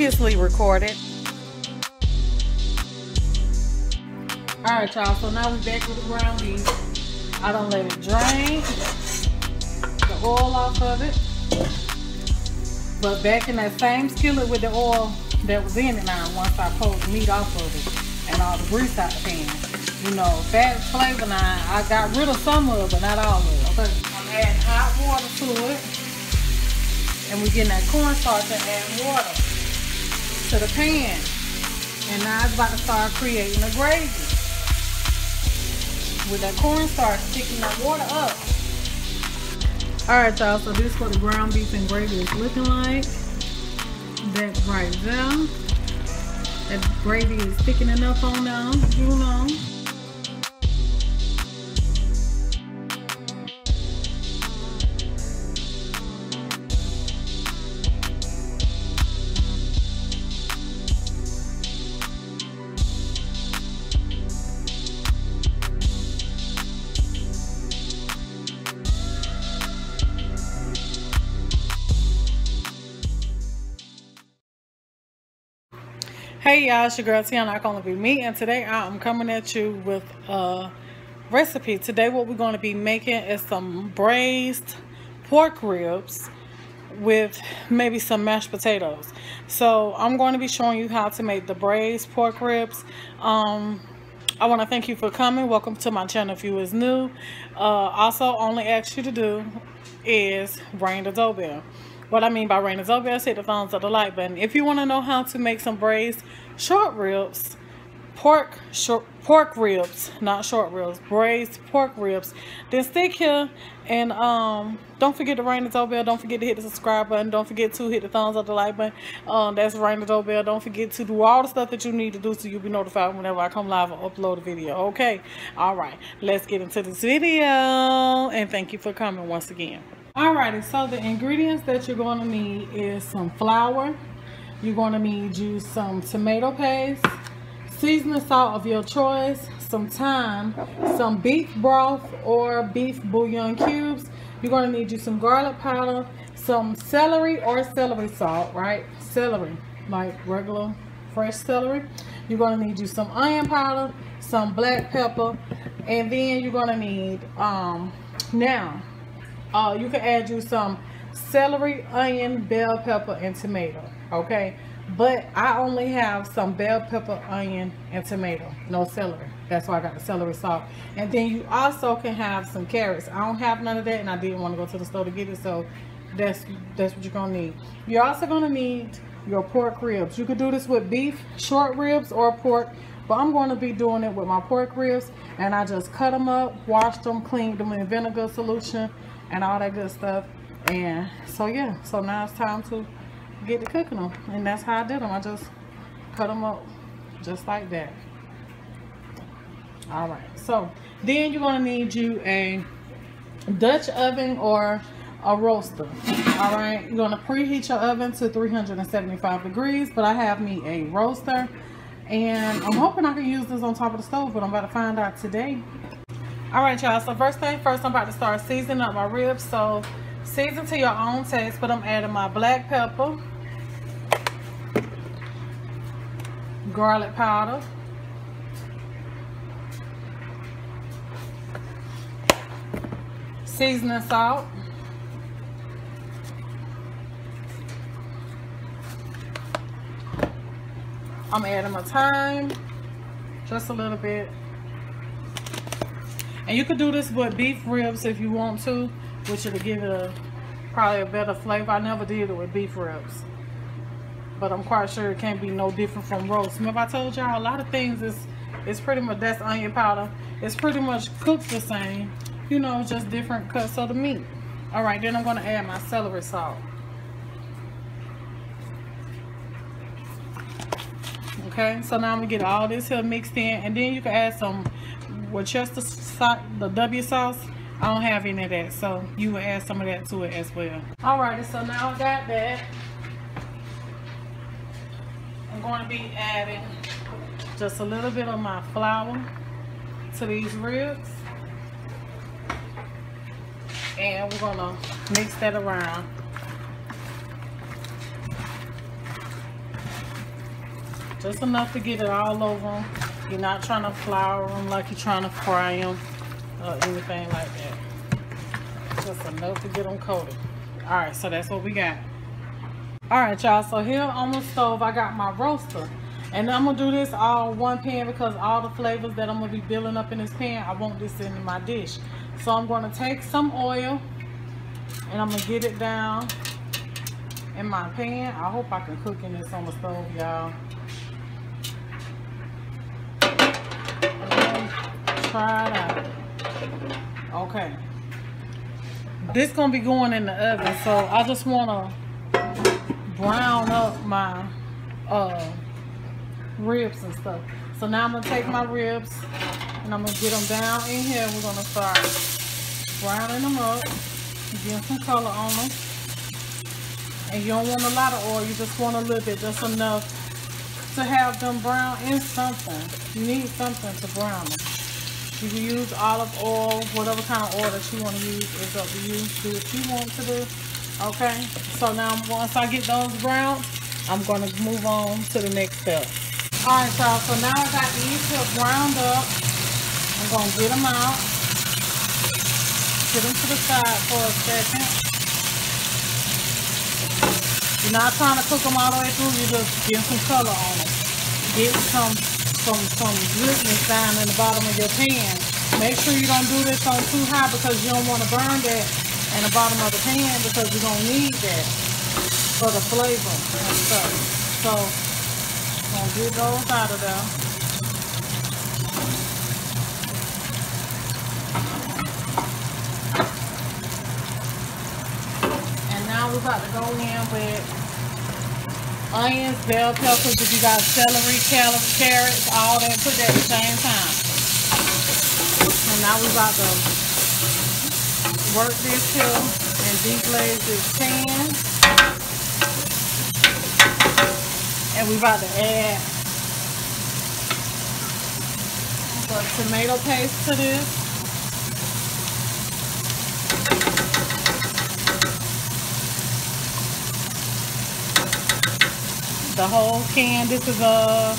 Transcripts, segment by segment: previously recorded. All right, y'all, so now we're back with the ground beef. I done let it drain, the oil off of it. But back in that same skillet with the oil that was in it now, once I pulled the meat off of it and all the grease out the pan. You know, fat flavor now, I got rid of some of it, but not all of it. Okay. I'm adding hot water to it. And we're getting that cornstarch and add water to the pan. And now it's about to start creating a gravy. With that cornstarch sticking that water up. Alright, y'all, so this is what the ground beef and gravy is looking like. That right there. That gravy is thickening up on down, you know. Hey y'all, it's your girl Tiana, I Can Only Be Me, and today I'm coming at you with a recipe. Today what we're going to be making is some braised pork ribs with maybe some mashed potatoes. So I'm going to be showing you how to make the braised pork ribs. I want to thank you for coming. Welcome to my channel if you is new. Also, only ask you to do is ring the doorbell. What I mean by ring the doorbell, hit the thumbs up, the like button. If you want to know how to make some braised braised pork ribs, then stick here and don't forget to ring the doorbell. Don't forget to hit the subscribe button. Don't forget to hit the thumbs up, the like button. That's ring the doorbell. Don't forget to do all the stuff that you need to do so you'll be notified whenever I come live or upload a video. Okay, all right, let's get into this video, and thank you for coming once again. Alrighty, so the ingredients that you're going to need is some flour. You're going to need you some tomato paste, seasoning salt of your choice, some thyme, some beef broth or beef bouillon cubes. You're going to need you some garlic powder, some celery or celery salt, right? Celery, like regular fresh celery. You're going to need you some onion powder, some black pepper, and then you're going to need you can add you some celery, onion, bell pepper, and tomato, okay? But I only have some bell pepper, onion, and tomato, no celery. That's why I got the celery salt. And then you also can have some carrots. I don't have none of that, and I didn't want to go to the store to get it, so that's what you're going to need. You're also going to need your pork ribs. You could do this with beef, short ribs, or pork, but I'm going to be doing it with my pork ribs, and I just cut them up, washed them, cleaned them in vinegar solution, and all that good stuff. And so yeah, so now it's time to get to cooking them, and that's how I did them. I just cut them up just like that. All right, so then you're gonna need you a Dutch oven or a roaster. All right, you're gonna preheat your oven to 375 degrees, but I have me a roaster, and I'm hoping I can use this on top of the stove, but I'm about to find out today. All right, y'all, so first thing first, I'm about to start seasoning up my ribs. So season to your own taste, but I'm adding my black pepper, garlic powder, seasoning salt, I'm adding my thyme, just a little bit. And you could do this with beef ribs if you want to, which will give it probably a better flavor. I never did it with beef ribs, but I'm quite sure it can't be no different from roast. Remember I told y'all a lot of things is pretty much, that's onion powder. It's pretty much cooked the same, you know, just different cuts of the meat. All right, then I'm gonna add my celery salt. Okay, so now I'm gonna get all this here mixed in, and then you can add some Worcestershire sauce, the W sauce. I don't have any of that, so you will add some of that to it as well. Alrighty, so now I got that. I'm going to be adding just a little bit of my flour to these ribs, and we're gonna mix that around. Just enough to get it all over them. You're not trying to flour them like you're trying to fry them or anything like that. Just enough to get them coated. All right, so that's what we got. All right, y'all, so here on the stove, I got my roaster. And I'm gonna do this all one pan because all the flavors that I'm gonna be building up in this pan, I want this in my dish. So I'm gonna take some oil and I'm gonna get it down in my pan. I hope I can cook in this on the stove, y'all. Try it out. Okay. This gonna be going in the oven, so I just wanna brown up my ribs and stuff. So now I'm gonna take my ribs and I'm gonna get them down in here. We're gonna start browning them up, getting some color on them. And you don't want a lot of oil, you just want a little bit, just enough to have them brown in something. You need something to brown them. You can use olive oil, whatever kind of oil that you want to use is up to you. Do what you want to do. Okay, so now once I get those browned, I'm going to move on to the next step. Alright, y'all, so now I got these here browned up. I'm going to get them out. Get them to the side for a second. You're not trying to cook them all the way through, you're just getting some color on them. Get some goodness down in the bottom of your pan. Make sure you don't do this on too high because you don't want to burn that in the bottom of the pan because you're going to need that for the flavor and stuff. So I'm gonna get those out of there. And now we're about to go in with onions, bell peppers, if you got celery, carrots, all that, put that at the same time. And now we're about to work this till and deglaze this pan. And we're about to add the tomato paste to this. The whole can, this is a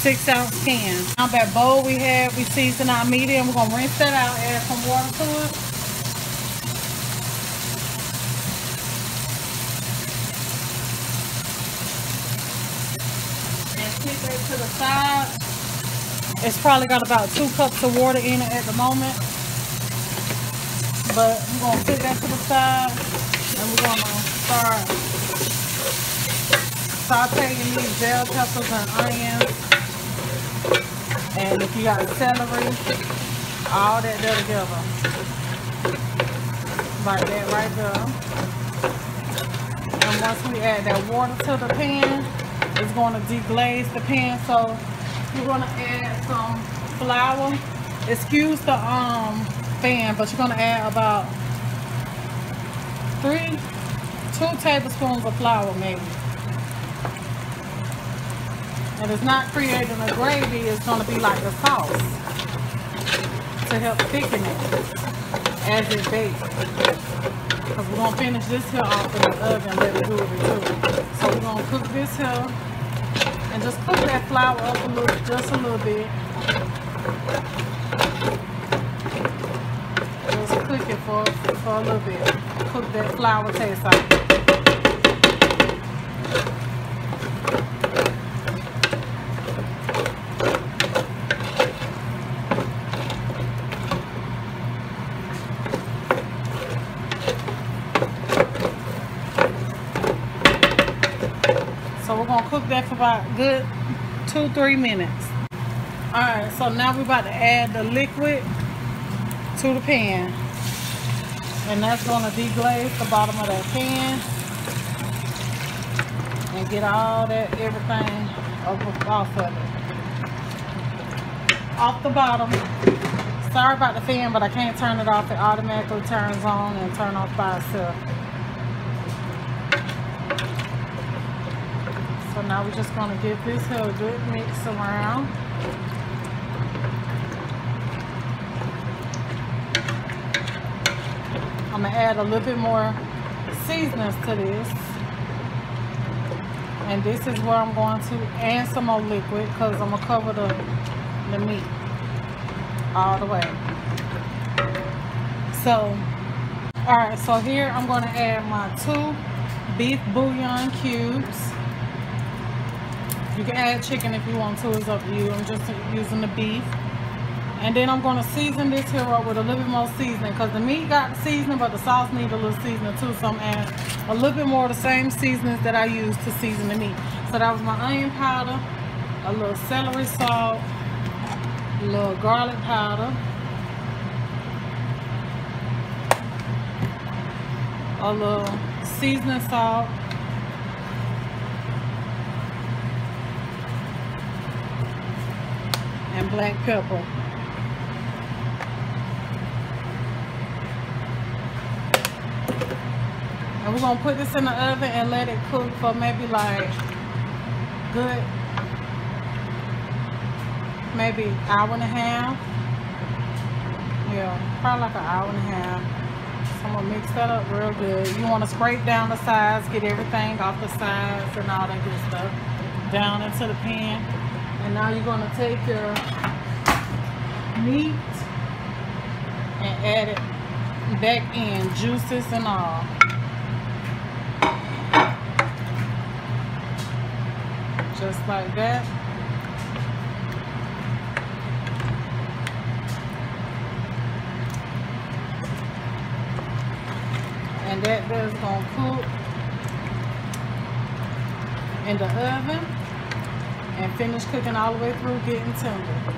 6-ounce can. Now that bowl we had, we seasoned our meat in. We're going to rinse that out, add some water to it. To the side. It's probably got about 2 cups of water in it at the moment, but I'm going to put that to the side and we're going to start sauteing these bell peppers and onions, and if you got celery, all that there together like that right there. And once we add that water to the pan, it's going to deglaze the pan, so you're going to add some flour. Excuse the fan, but you're going to add about 2 tablespoons of flour maybe. And it's not creating a gravy, it's going to be like a sauce to help thicken it as it bakes. Because we're going to finish this here off in the oven, let it do what it do. So we're going to cook this here and just cook that flour up a little, just a little bit. Just cook it for a little bit. Cook that flour taste out. That for about good 2-3 minutes. All right, so now we're about to add the liquid to the pan, and that's going to deglaze the bottom of that pan and get all that, everything off of it, off the bottom. Sorry about the fan, but I can't turn it off. It automatically turns on and turn off by itself. So now we're just going to give this a good mix around. I'm going to add a little bit more seasonings to this. And this is where I'm going to add some more liquid, because I'm going to cover the meat all the way. So, alright, so here I'm going to add my 2 beef bouillon cubes. You can add chicken if you want to, it's up to you. I'm just using the beef. And then I'm going to season this here up with a little bit more seasoning, because the meat got seasoning, but the sauce needs a little seasoning too. So I'm adding a little bit more of the same seasonings that I use to season the meat. So that was my onion powder, a little celery salt, a little garlic powder, a little seasoning salt, and black pepper. And we're gonna put this in the oven and let it cook for maybe like good, maybe an hour and a half. Yeah, probably like an hour and a half. So I'm gonna mix that up real good. You wanna scrape down the sides, get everything off the sides and all that good stuff down into the pan. And now you're gonna take your meat and add it back in, juices and all. Just like that. And that there's gonna cook in the oven and finish cooking all the way through, getting tender.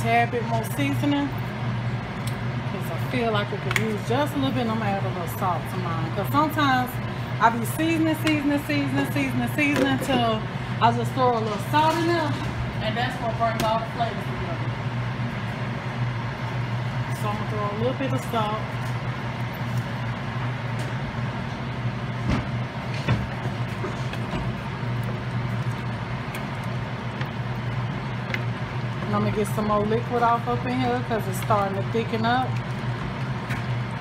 Tad bit more seasoning, because I feel like it could use just a little bit. I'm gonna add a little salt to mine, because sometimes I be seasoning till I just throw a little salt in there, and that's what brings all the flavors together. So I'm gonna throw a little bit of salt. I'm gonna get some more liquid off up in here, because it's starting to thicken up,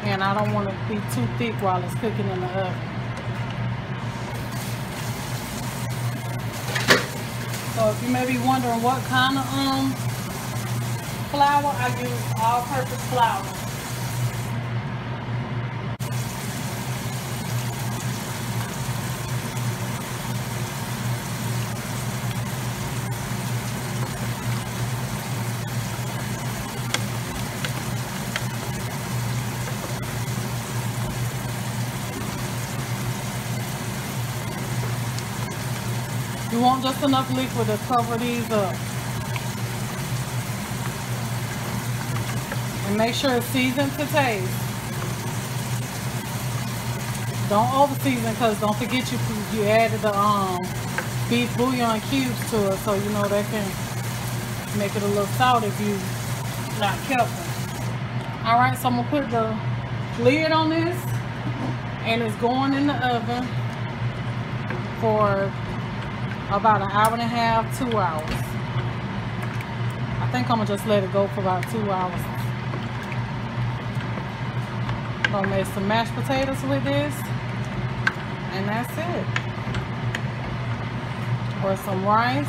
and I don't want to be too thick while it's cooking in the oven. So if you may be wondering what kind of flour I use, all-purpose flour. You want just enough liquid to cover these up. And make sure it's seasoned to taste. Don't over season, because don't forget you added the beef bouillon cubes to it, so you know that can make it a little salt if you not careful. Alright, so I'm going to put the lid on this, and it's going in the oven for about an hour and a half, 2 hours. I think I'm gonna just let it go for about 2 hours. I'm gonna make some mashed potatoes with this, and that's it. Or some rice,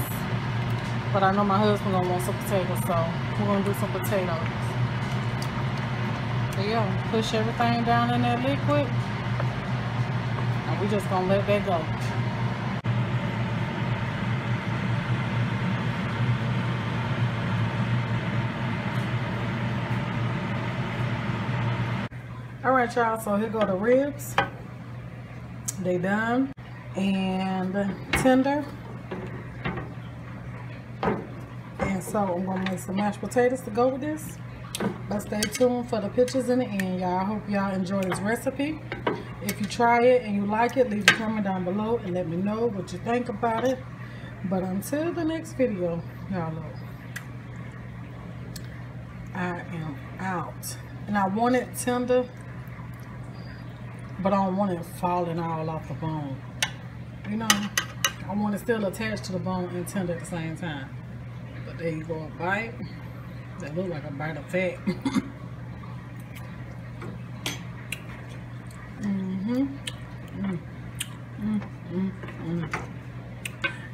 but I know my husband gonna want some potatoes, so we're gonna do some potatoes. But yeah, push everything down in that liquid, and we just gonna let that go. Alright y'all, so here go the ribs. They done and tender. And so I'm gonna make some mashed potatoes to go with this. But stay tuned for the pictures in the end, y'all. I hope y'all enjoy this recipe. If you try it and you like it, leave a comment down below and let me know what you think about it. But until the next video, y'all know, I am out. And I want it tender, but I don't want it falling all off the bone. You know, I want it still attached to the bone and tender at the same time. But There you go, a bite. That look like a bite of fat.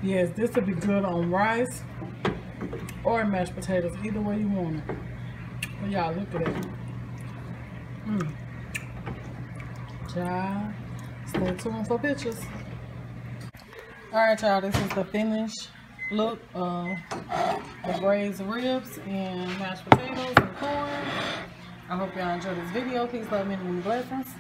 Yes, this would be good on rice or mashed potatoes, either way you want it. But y'all, look at it. Child, stay tuned for pictures. Alright, y'all, this is the finished look of the braised ribs and mashed potatoes and corn. I hope y'all enjoyed this video. Please love, many blessings.